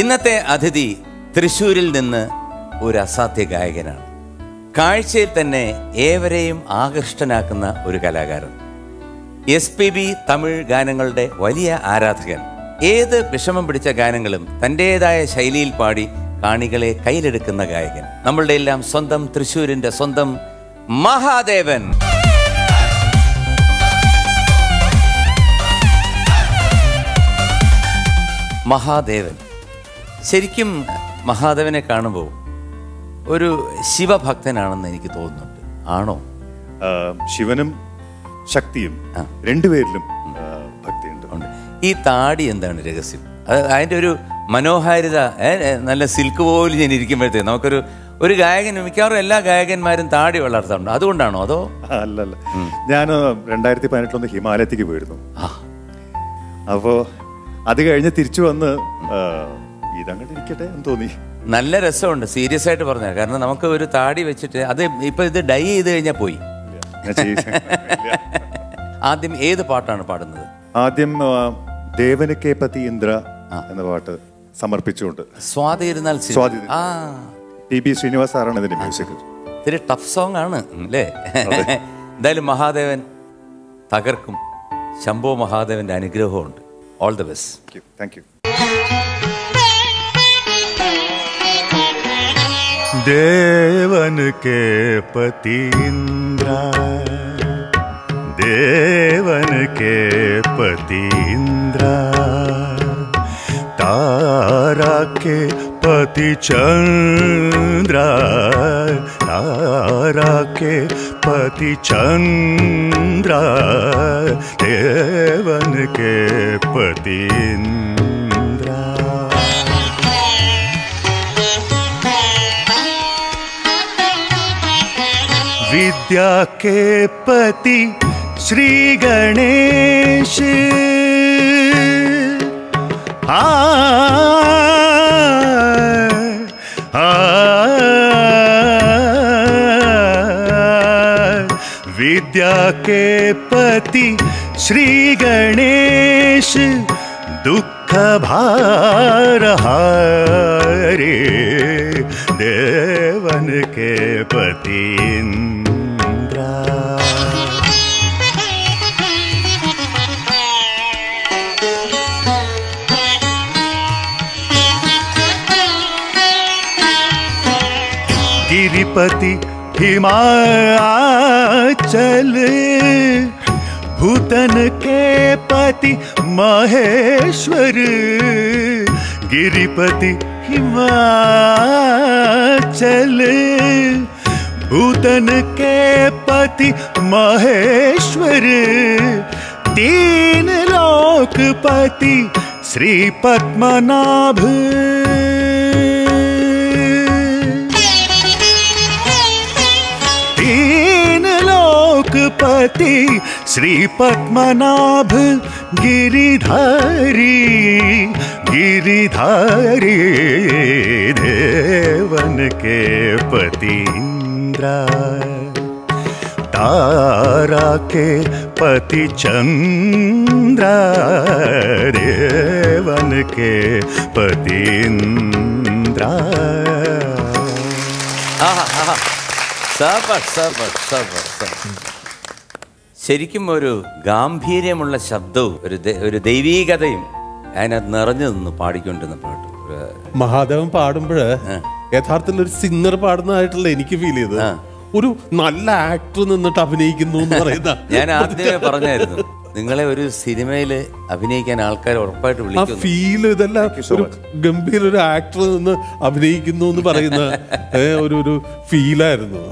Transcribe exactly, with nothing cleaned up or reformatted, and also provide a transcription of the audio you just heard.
ഇന്നത്തെ അതിഥി തൃശ്ശൂരിൽ നിന്ന് ഒരു അസാധ്യ ഗായകനാണ്. കാഴ്ചയിൽ തന്നെ ഏവരെയും ആകർഷ്ടനാക്കുന്ന ഒരു കലാകാരൻ. എസ് പി ബി തമിഴ് ഗാനങ്ങളുടെ വലിയ ആരാധകൻ. ഏത് വിഷമം പിടിച്ച ഗാനങ്ങളും തൻ്റേതായ ശൈലിയിൽ പാടി കാണികളെ കയ്യിലെടുക്കുന്ന ഗായകൻ, നമ്മളുടെ എല്ലാം സ്വന്തം തൃശ്ശൂരിൻ്റെ സ്വന്തം മഹാദേവൻ. മഹാദേവൻ ശരിക്കും മഹാദേവനെ കാണുമ്പോൾ ഒരു ശിവഭക്തനാണെന്ന് എനിക്ക് തോന്നുന്നുണ്ട്. ആണോ? ശിവനും ശക്തിയും രണ്ടുപേരിലും ഭക്തിയുണ്ട്. ഈ താടി എന്താണ് രഹസ്യം? അത് അതിൻ്റെ ഒരു മനോഹാരിത. നല്ല സിൽക്ക് പോലെ ഞാൻ ഇരിക്കുമ്പോഴത്തേക്ക് നമുക്കൊരു ഒരു ഗായകൻ, മിക്കവാറും എല്ലാ ഗായകന്മാരും താടി വളർത്താറുണ്ട്. അതുകൊണ്ടാണോ അതോ? അല്ലല്ല, ഞാൻ രണ്ടായിരത്തി പതിനെട്ടിലൊന്ന് ഹിമാലയത്തേക്ക് പോയിരുന്നു. അപ്പോൾ അത് കഴിഞ്ഞ് തിരിച്ചു വന്ന് ഇതങ്ങോട്ട് ഇരിക്കട്ടെ എന്ന് തോന്നി. നല്ല രസമുണ്ട് സീരിയസ് ആയിട്ട് പറഞ്ഞാൽ. കാരണം നമുക്ക് ഒരു താടി വെച്ചിട്ട് അത് ഇപ്പം ഇത് ഡൈ ചെയ്ത് കഴിഞ്ഞാൽ പോയി. ആദ്യം ഏത് പാട്ടാണ് പാടുന്നത്? ആദ്യം ദേവനക്കേ പതി ഇന്ദ്ര എന്ന പാട്ട് സമർപ്പിച്ചുകൊണ്ട്. സ്വാതി ഇരുന്നാൽ സ്വാതി. പി ബി ശ്രീനിവാസ് സാറാണ് ഇതിന്റെ മ്യൂസിക്. ഇത്തിരി ടഫ് സോങ് ആണ് അല്ലേ? എന്തായാലും മഹാദേവൻ തകർക്കും. ശംഭോ മഹാദേവന്റെ അനുഗ്രഹമുണ്ട്. All the best. Thank you. Thank you. देवन के पति इंद्रा, देवन के पति इंद्रा, तारा के पति चंद्रा, तारा के पति चंद्रा, देवन के पति इंद्रा. विद्या के पति श्री गणेश, आ विद्या के पति श्री गणेश, दुख भार हारे, देवन के पति इंद्रा. गिरिपति हिमाचल, भूतन के पति महेश्वर, गिरिपति हिमाचल, भूतन के पति महेश्वर, तीन लोकपति श्री पद्मनाभ, पति श्री पद्मनाभ, गिरिधारी गिरिधारी, देवन के पति इंद्रा, तारा के पति चंद्रा, देवन के पति इंद्रा. ശരിക്കും ഒരു ഗാംഭീര്യമുള്ള ശബ്ദവും ഒരു ഒരു ദൈവീകതയും അതിനകത്ത് നിറഞ്ഞു നിന്ന് പാടിക്കൊണ്ടിരുന്ന പാട്ട്. മഹാദേവൻ പാടുമ്പോൾ യഥാർത്ഥത്തിൽ ഒരു സിംഗർ പാടുന്നതായിട്ടുള്ള എനിക്ക് ഫീൽ ചെയ്തത് ഒരു നല്ല ആക്ടർ നിന്നിട്ട് അഭിനയിക്കുന്നു എന്ന് പറയുന്ന. ഞാൻ ആദ്യമേ പറഞ്ഞായിരുന്നു നിങ്ങളെ ഒരു സിനിമയിൽ അഭിനയിക്കാൻ ആൾക്കാർ ഉറപ്പായിട്ട് വിളിക്കും. ആ ഫീൽ ഇതെല്ലാം ഒരു ഗംഭീര ഒരു ആക്ടർ നിന്ന് അഭിനയിക്കുന്നു എന്ന് പറയുന്ന ഒരു ഫീലായിരുന്നു.